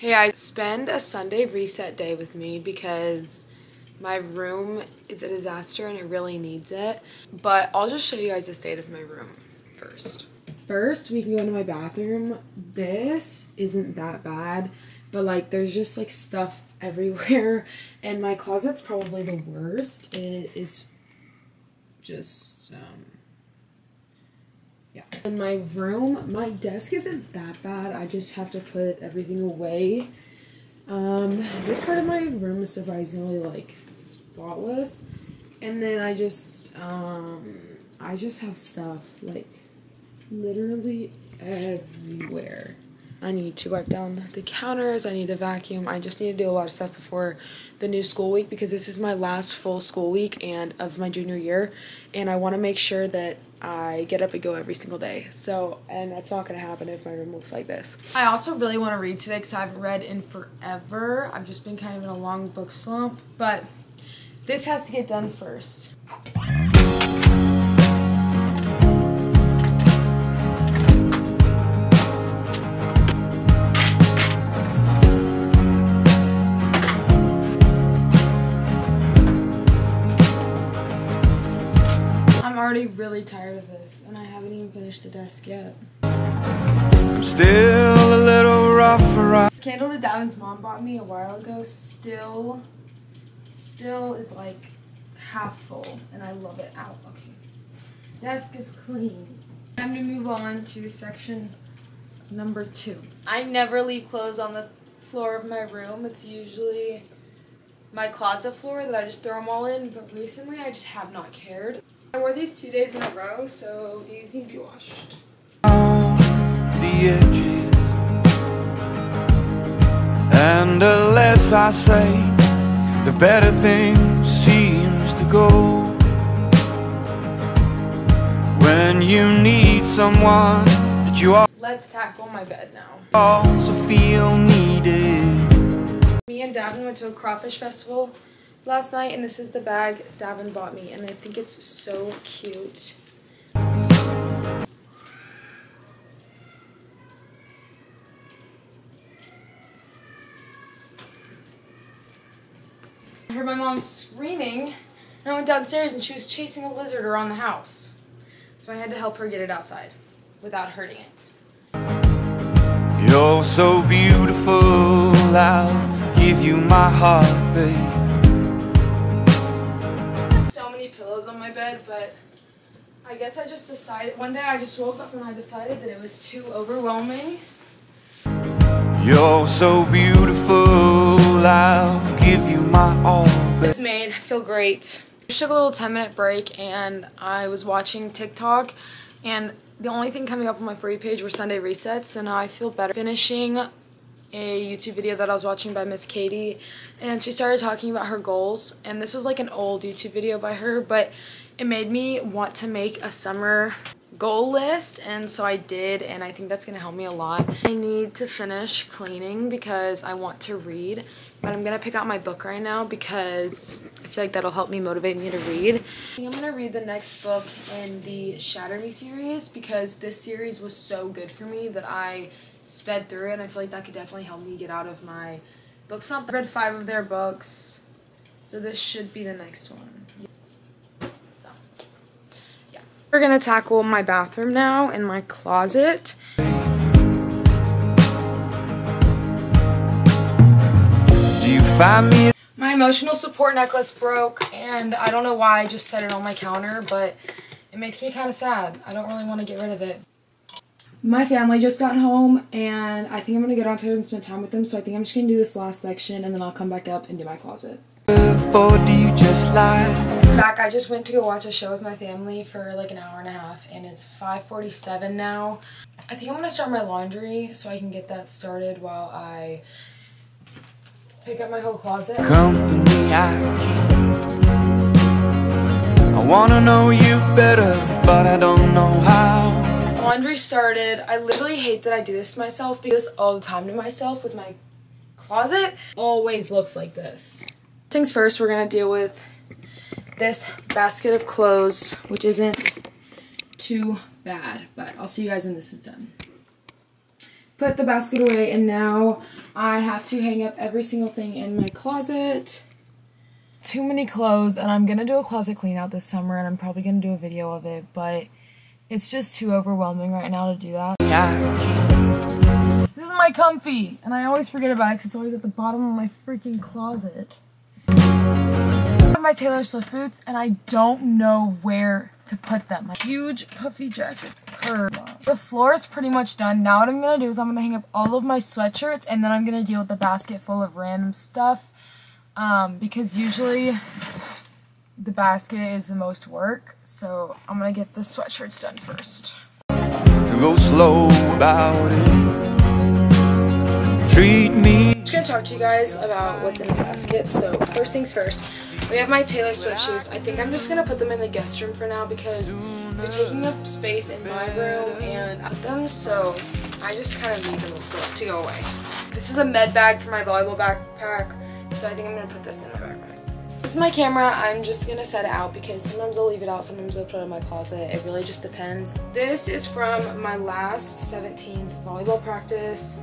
Hey guys, spend a Sunday reset day with me because my room is a disaster and it really needs it. But I'll just show you guys the state of my room first. First, we can go into my bathroom. This isn't that bad, but like there's just like stuff everywhere. And my closet's probably the worst. It is just, yeah. In my room, my desk isn't that bad. I just have to put everything away. This part of my room is surprisingly like spotless. And then I just have stuff like literally everywhere. I need to wipe down the counters. I need to vacuum. I just need to do a lot of stuff before the new school week because this is my last full school week and of my junior year, and I want to make sure that I get up and go every single day. So, and that's not going to happen if my room looks like this. I also really want to read today because I haven't read in forever. I've just been kind of in a long book slump, but this has to get done first. I'm already really tired of this, and I haven't even finished the desk yet. I'm still a little rough around. This candle that Davin's mom bought me a while ago still is like half full, and I love it. Ow, okay. Desk is clean. Time to move on to section number 2. I never leave clothes on the floor of my room. It's usually my closet floor that I just throw them all in, but recently I just have not cared. I wore these 2 days in a row, so these need to be washed. The edges, and the less I say, the better thing seems to go. When you need someone that you are. Let's tackle my bed now. Also feel needed. Me and Davin went to a crawfish festival last night, and this is the bag Davin bought me, and I think it's so cute. I heard my mom screaming, and I went downstairs, and she was chasing a lizard around the house. So I had to help her get it outside without hurting it. You're so beautiful, I'll give you my heart, babe. On my bed, but I guess I just decided one day I just woke up and I decided that it was too overwhelming. You're so beautiful, I'll give you my all. It's made. I feel great. I just took a little 10-minute break and I was watching TikTok, and the only thing coming up on my For You page were Sunday resets, and I feel better finishing a YouTube video that I was watching by Miss Katie, and she started talking about her goals, and this was like an old YouTube video by her, but it made me want to make a summer goal list, and so I did, and I think that's gonna help me a lot. I need to finish cleaning because I want to read, but I'm gonna pick out my book right now because I feel like that'll help me motivate me to read. I think I'm gonna read the next book in the Shatter Me series because this series was so good for me that I sped through it, and I feel like that could definitely help me get out of my book slump. I read 5 of their books, so this should be the next one. So, yeah. We're gonna tackle my bathroom now and my closet. Do you find me? My emotional support necklace broke, and I don't know why I just set it on my counter, but it makes me kind of sad. I don't really want to get rid of it. My family just got home, and I think I'm going to go downstairs and spend time with them, so I think I'm just going to do this last section, and then I'll come back up and do my closet. Back, I just went to go watch a show with my family for like an hour and a half, and it's 5:47 now. I think I'm going to start my laundry so I can get that started while I pick up my whole closet. Company I want to know you better, but I don't know how. Laundry started. I literally hate that I do this to myself because all the time to myself with my closet always looks like this. First things first, we're gonna deal with this basket of clothes, which isn't too bad, but I'll see you guys when this is done. put the basket away, and now I have to hang up every single thing in my closet. Too many clothes, and I'm gonna do a closet clean out this summer, and I'm probably gonna do a video of it, but it's just too overwhelming right now to do that. Yeah. This is my comfy, and I always forget about it because it's always at the bottom of my freaking closet. I have my Taylor Swift boots, and I don't know where to put them. My huge puffy jacket. The floor is pretty much done. Now what I'm gonna do is I'm gonna hang up all of my sweatshirts, and then I'm gonna deal with the basket full of random stuff. Because usually the basket is the most work, so I'm gonna get the sweatshirts done first. Go slow about it. Treat me. I'm just gonna talk to you guys about what's in the basket. So first things first, we have my Taylor Swift shoes. I think I'm just gonna put them in the guest room for now because they're taking up space in my room and at them, so I just kind of need them to go away. This is a med bag for my volleyball backpack. So I think I'm going to put this in my backpack. This is my camera. I'm just going to set it out because sometimes I'll leave it out, sometimes I'll put it in my closet. It really just depends. This is from my last 17's volleyball practice.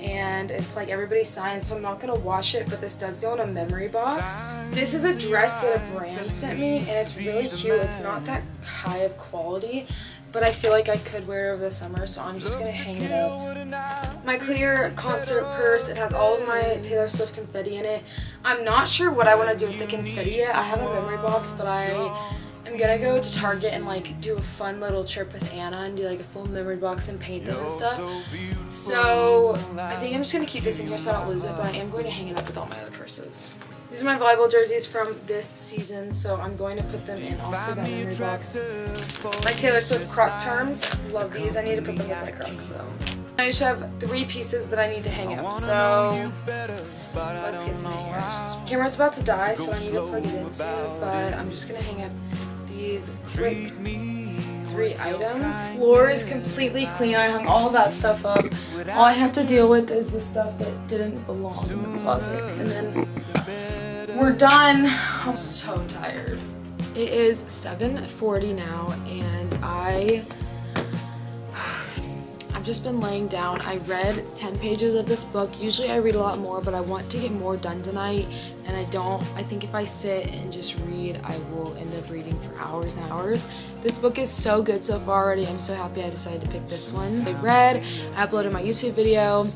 And it's like everybody signed, so I'm not going to wash it, but this does go in a memory box. This is a dress that a brand sent me, and it's really cute. It's not that high of quality, but I feel like I could wear it over the summer, so I'm just going to hang it up. My clear concert purse, it has all of my Taylor Swift confetti in it. I'm not sure what I want to do with the confetti yet. I have a memory box, but I'm gonna go to Target and like do a fun little trip with Anna and do like a full memory box and paint them and stuff. So I think I'm just gonna keep this in here so I don't lose it, but I am going to hang it up with all my other purses. These are my volleyball jerseys from this season, so I'm going to put them in also that memory box. My Taylor Swift croc charms, love these. I need to put them with my crocs though. I just have 3 pieces that I need to hang up, so let's get some hangers. Camera's about to die, so I need to plug it in soon, but I'm just gonna hang up these quick 3 items. Floor is completely clean. I hung all that stuff up. All I have to deal with is the stuff that didn't belong in the closet. And then we're done. I'm so tired. It is 7:40 now, and I've just been laying down. I read 10 pages of this book. Usually I read a lot more, but I want to get more done tonight, and I think if I sit and just read, I will end up reading for hours and hours. This book is so good so far already. I'm so happy I decided to pick this one. I read, I uploaded my YouTube video,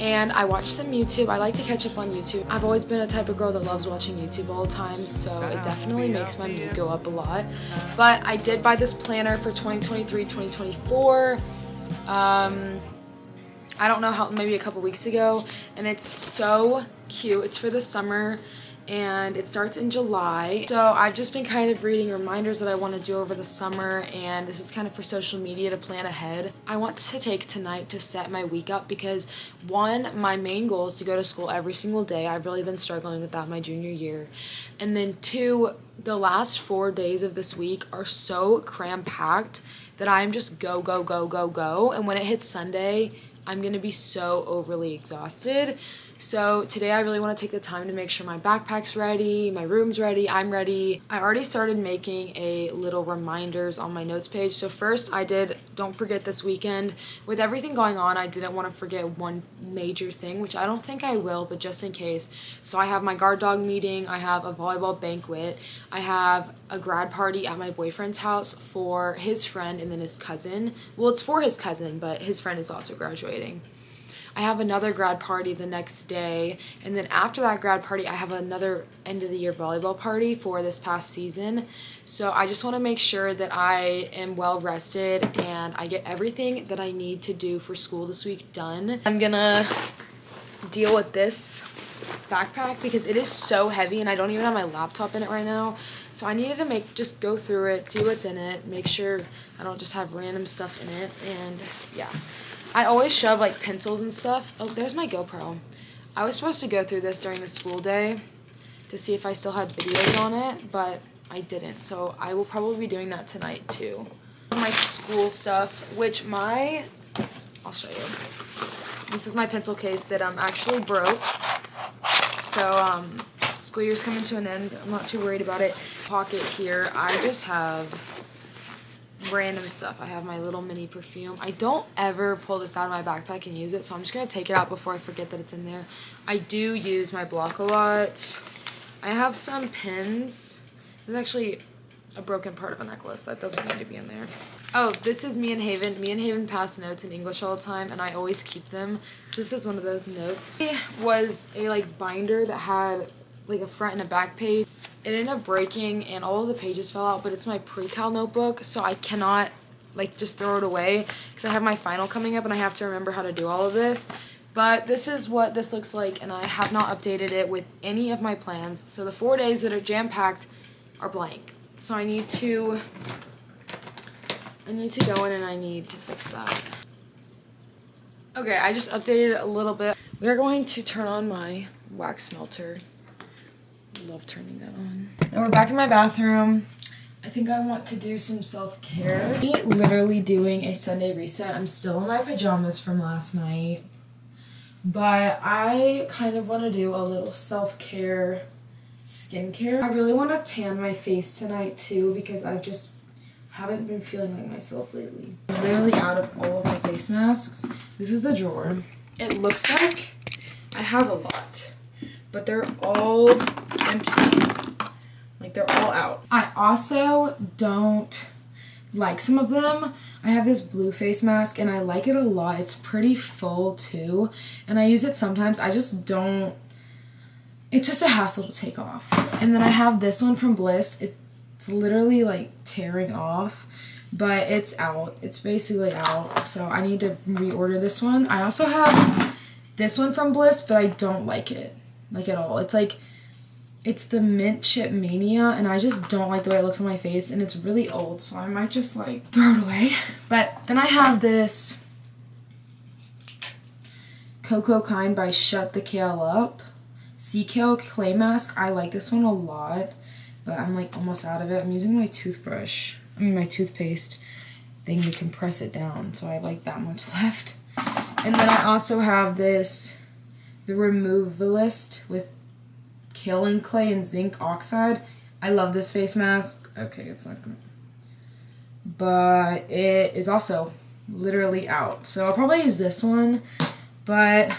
and I watched some YouTube. I like to catch up on YouTube. I've always been a type of girl that loves watching YouTube all the time, so it definitely makes my mood go up a lot. But I did buy this planner for 2023, 2024. I don't know how, maybe a couple weeks ago, and it's so cute. It's for the summer, and it starts in July. So I've just been kind of reading reminders that I want to do over the summer, and this is kind of for social media to plan ahead. I want to take tonight to set my week up because, one, my main goal is to go to school every single day. I've really been struggling with that my junior year. And then two, the last 4 days of this week are so cram-packed that I'm just go, go, go, go, go. And when it hits Sunday, I'm gonna be so overly exhausted. So today I really wanna take the time to make sure my backpack's ready, my room's ready, I'm ready. I already started making a little reminders on my notes page. So first I did, don't forget this weekend. With everything going on, I didn't wanna forget one major thing, which I don't think I will, but just in case. So I have my guard dog meeting, I have a volleyball banquet, I have a grad party at my boyfriend's house for his friend and then his cousin. Well, it's for his cousin, but his friend is also graduating. I have another grad party the next day, and then after that grad party, I have another end-of-the-year volleyball party for this past season. So I just want to make sure that I am well-rested and I get everything that I need to do for school this week done. I'm gonna deal with this backpack because it is so heavy, and I don't even have my laptop in it right now. So I needed to just go through it, see what's in it, make sure I don't just have random stuff in it, and yeah. I always shove like pencils and stuff. Oh, there's my GoPro. I was supposed to go through this during the school day to see if I still had videos on it, but I didn't. So I will probably be doing that tonight too. My school stuff, which I'll show you. This is my pencil case that actually broke. So school year's coming to an end. I'm not too worried about it. Pocket here, I just have random stuff. I have my little mini perfume. I don't ever pull this out of my backpack and use it, so I'm just going to take it out before I forget that it's in there. I do use my block a lot. I have some pins. There's actually a broken part of a necklace that doesn't need to be in there. Oh, this is me and Haven. Me and Haven pass notes in English all the time, and I always keep them. So this is one of those notes. It was a like binder that had like a front and a back page. It ended up breaking and all of the pages fell out, but it's my pre-cal notebook, so I cannot like just throw it away because I have my final coming up and I have to remember how to do all of this. But this is what this looks like, and I have not updated it with any of my plans. So the 4 days that are jam-packed are blank. So I need to go in and I need to fix that. Okay, I just updated it a little bit. We are going to turn on my wax melter. Love turning that on. And we're back in my bathroom. I think I want to do some self-care. I'm literally doing a Sunday reset. I'm still in my pajamas from last night, but I kind of want to do a little self-care skincare. I really want to tan my face tonight too, because I just haven't been feeling like myself lately. I'm literally out of all of my face masks. This is the drawer. It looks like I have a lot, but they're all empty. Like, they're all out. I also don't like some of them. I have this blue face mask and I like it a lot. It's pretty full too, and I use it sometimes. I just don't, it's just a hassle to take off. And then I have this one from Bliss. It's literally like tearing off, but it's out. It's basically out, so I need to reorder this one. I also have this one from Bliss, but I don't like it. Like, at all. It's like, it's the Mint Chip Mania, and I just don't like the way it looks on my face, and it's really old, so I might just like throw it away. But then I have this CocoKind by Shut the Kale Up sea kale clay mask. I like this one a lot, but I'm like almost out of it. I'm using my toothbrush, I mean my toothpaste thing to compress it down, so I have like that much left. And then I also have this The Removalist with kaolin clay and zinc oxide. I love this face mask. Okay, it's not good, but it is also literally out. So I'll probably use this one, but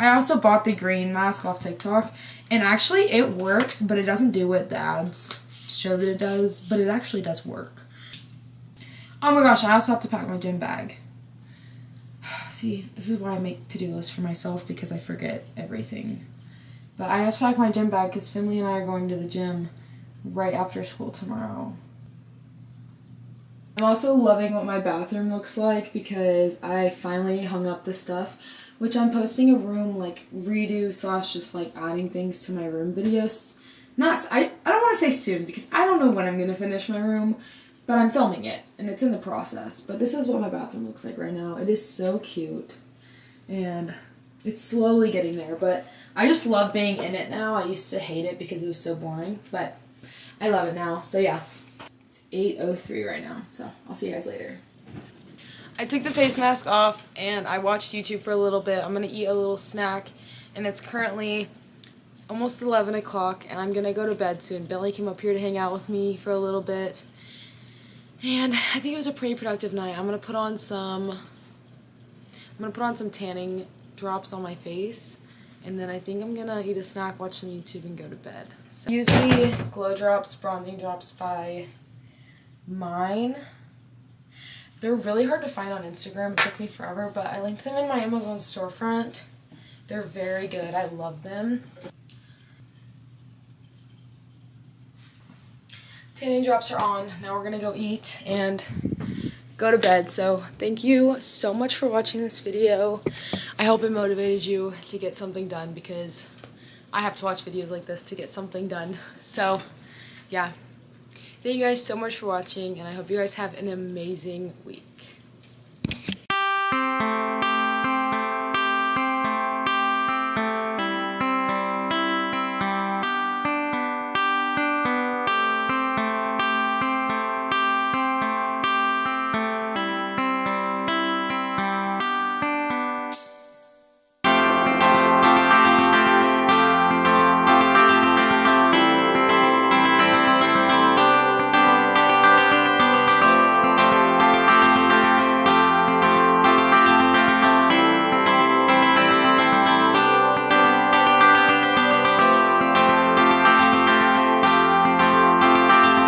I also bought the green mask off TikTok, and actually it works, but it doesn't do what the ads show that it does, but it actually does work. Oh my gosh, I also have to pack my gym bag. See, this is why I make to-do lists for myself, because I forget everything. But I have to pack my gym bag because Finley and I are going to the gym right after school tomorrow. I'm also loving what my bathroom looks like because I finally hung up the stuff, which I'm posting a room like redo / just like adding things to my room videos. I don't want to say soon because I don't know when I'm going to finish my room, but I'm filming it, and it's in the process. But this is what my bathroom looks like right now. It is so cute, and it's slowly getting there, but I just love being in it now. I used to hate it because it was so boring, but I love it now, so yeah. It's 8:03 right now, so I'll see you guys later. I took the face mask off, and I watched YouTube for a little bit. I'm going to eat a little snack, and it's currently almost 11 o'clock, and I'm going to go to bed soon. Bentley came up here to hang out with me for a little bit, and I think it was a pretty productive night. I'm gonna put on some tanning drops on my face, and then I think I'm gonna eat a snack, watch some YouTube, and go to bed. So, use the Glow Drops Bronzing Drops by Mine. They're really hard to find on Instagram. It took me forever, but I linked them in my Amazon storefront. They're very good. I love them. Tanning drops are on. Now we're gonna go eat and go to bed. So thank you so much for watching this video. I hope it motivated you to get something done, because I have to watch videos like this to get something done. So yeah, thank you guys so much for watching, and I hope you guys have an amazing week.